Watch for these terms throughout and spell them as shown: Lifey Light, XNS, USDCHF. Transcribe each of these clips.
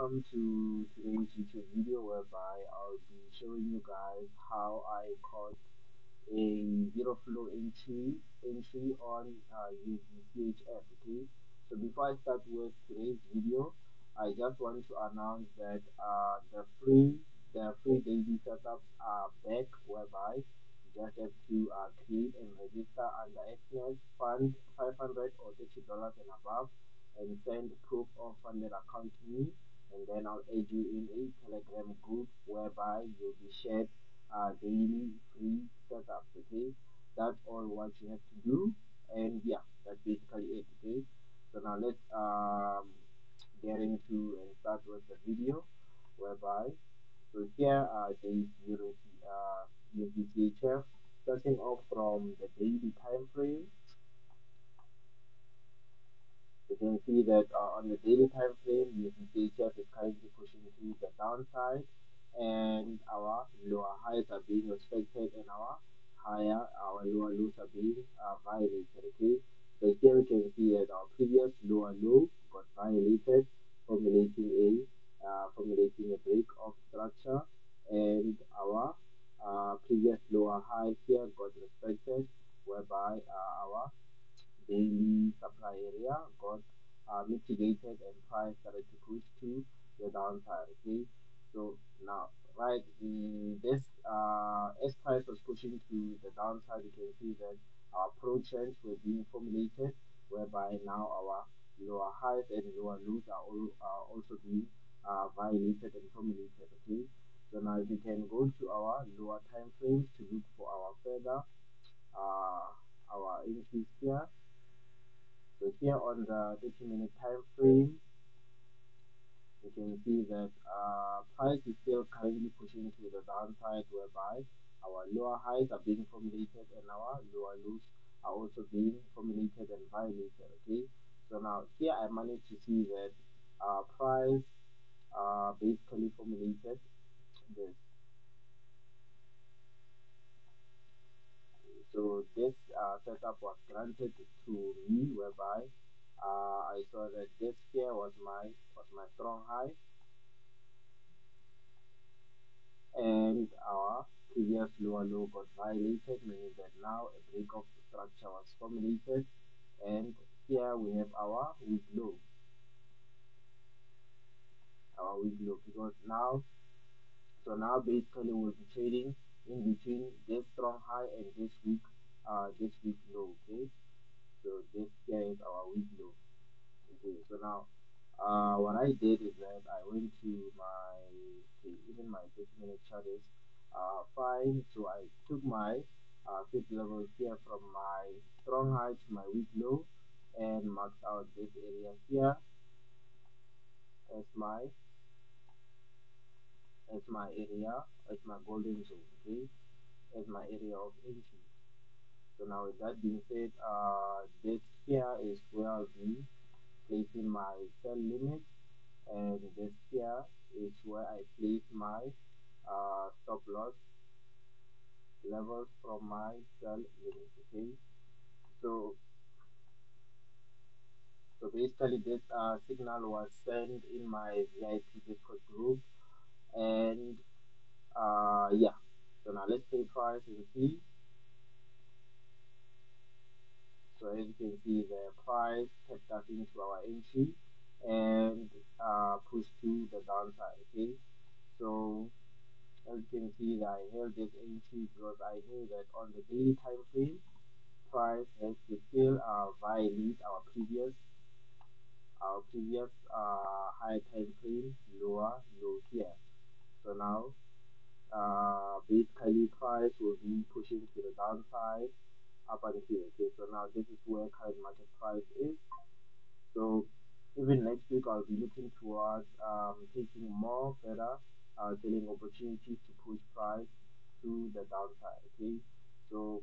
Welcome to today's YouTube video, whereby I'll be showing you guys how I caught a zero flow entry on USDCHF. Okay, so before I start with today's video, I just want to announce that the free daily setups are back, whereby you just have to create and register under XNS fund $500 or $30 and above, and send proof of funded account to me, and then I'll add you in a Telegram group whereby you'll be shared daily free setups. Okay, that's all what you have to do, and yeah, that's basically it. Okay, so now let's get into and start with the video, whereby so here there is USDCHF, starting off from the daily time frame. You can see that on the daily time frame, USDCHF is currently pushing to the downside, and our lower highs are being respected, and our lower lows are being violated. Okay, so here we can see that our previous lower low got violated, formulating a break of structure, and our previous lower high here got respected, whereby our daily supply area got mitigated and price started to push to the downside. Okay, so now right, as price was pushing to the downside, you can see that our pro trends were being formulated, whereby now our lower highs and lower lows are also being violated and formulated. Okay, so now you can go to our lower time frames to look for our further our increase here. So here on the 30-minute time frame, you can see that price is still currently pushing to the downside, whereby our lower highs are being formulated and our lower lows are also being formulated and violated. Okay, so now here I managed to see that price basically formulated this. So this setup was granted to me, whereby I saw that this here was my strong high, and our previous lower low got violated, meaning that now a break of structure was formulated, and here we have our weak low. Because now, so now basically we'll be trading in between this strong high and this weak low. Okay, so this here is our weak low. Okay, so now what I did is that I went to my even my 30-minute chart is fine, so I took my fifth level here from my strong high to my weak low and marked out this area here as my area, as my golden zone. Okay, as my area of entry. So now with that being said, this here is where I'll be placing my sell limit, and this here is where I place my stop loss levels from my sell limit. Okay, so basically this signal was sent in my VIP Discord group, and yeah, so now let's play price and see. So as you can see, the price kept us into our entry and pushed to the downside. Okay, so as you can see, I held this entry because I knew that on the daily time frame, price has to still violate our previous high time frame lower low here. So now basically price will be pushing to the downside up until here. Okay, so now this is where current market price is. So even next week I'll be looking towards taking more better selling opportunities to push price to the downside. Okay, so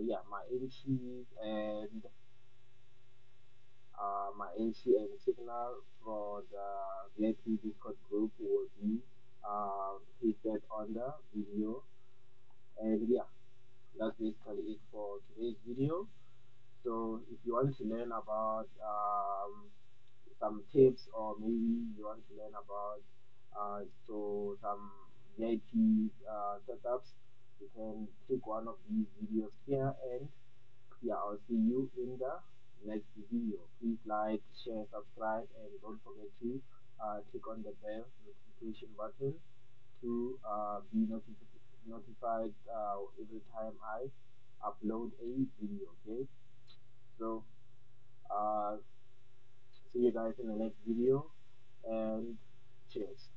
yeah, my entry and signal for the VIP Discord group will be pasted on the video, and yeah, that's basically it for today's video. So if you want to learn about some tips, or maybe you want to learn about so some VIP setups, you can click one of these videos here, and yeah, I'll see you in the next video. Please like, share, subscribe, and don't forget to click on the bell notification button to be notified every time I upload a video. Okay, so see you guys in the next video, and cheers.